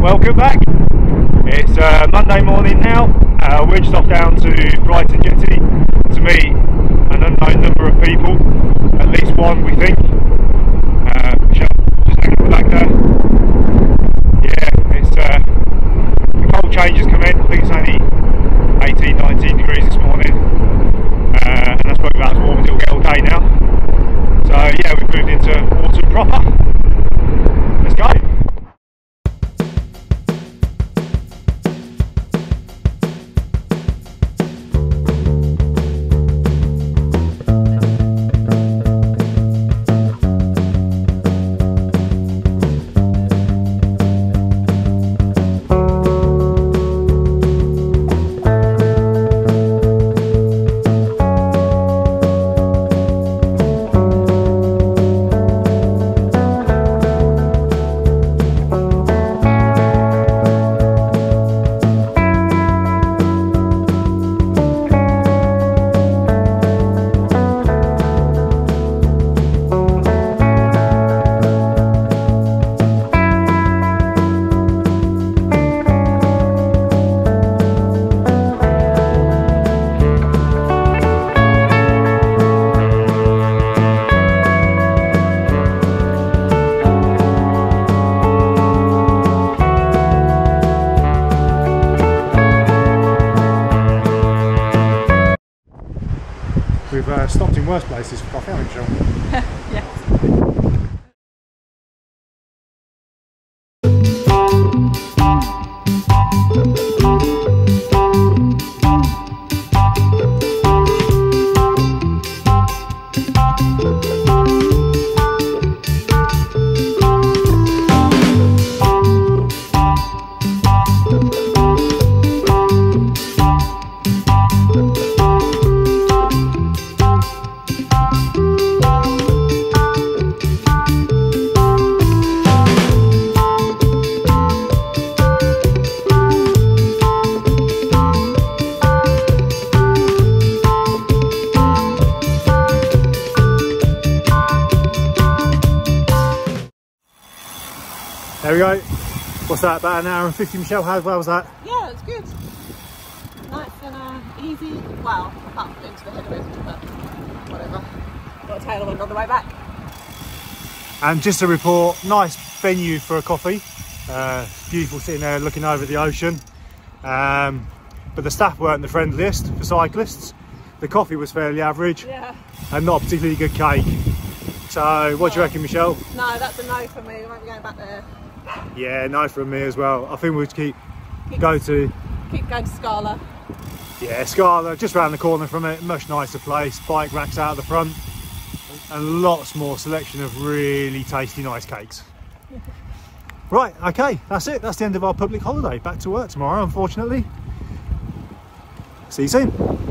Welcome back. It's Monday morning now. We're just off down to Brighton Jetty to meet an unknown number of people, at least one we think. Just hang on back there. Yeah, it's the cold change has come in. I think it's only 18, 19 degrees this morning, and I suppose that's warm as it'll get all day now. So yeah, we've moved into autumn proper. Let's go. We've stopped in worse places for coffee, haven't we? Yes. There we go. What's that, about an hour and 50, Michelle? How well was that? Yeah, it's good. Nice and easy. Well, apart from into the headwind, but whatever. Got a tailwind on the way back. And just a report, nice venue for a coffee. Beautiful sitting there looking over the ocean. But the staff weren't the friendliest for cyclists. The coffee was fairly average, yeah, and not a particularly good cake. So, what do you reckon, Michelle? No, that's a no for me. We won't be going back there. Yeah, no from me as well. I think we'll just keep going to Scala. Yeah, Scala, just round the corner from it. Much nicer place. Bike racks out of the front, and lots more selection of really tasty, nice cakes. Right, okay, that's it. That's the end of our public holiday. Back to work tomorrow, unfortunately. See you soon.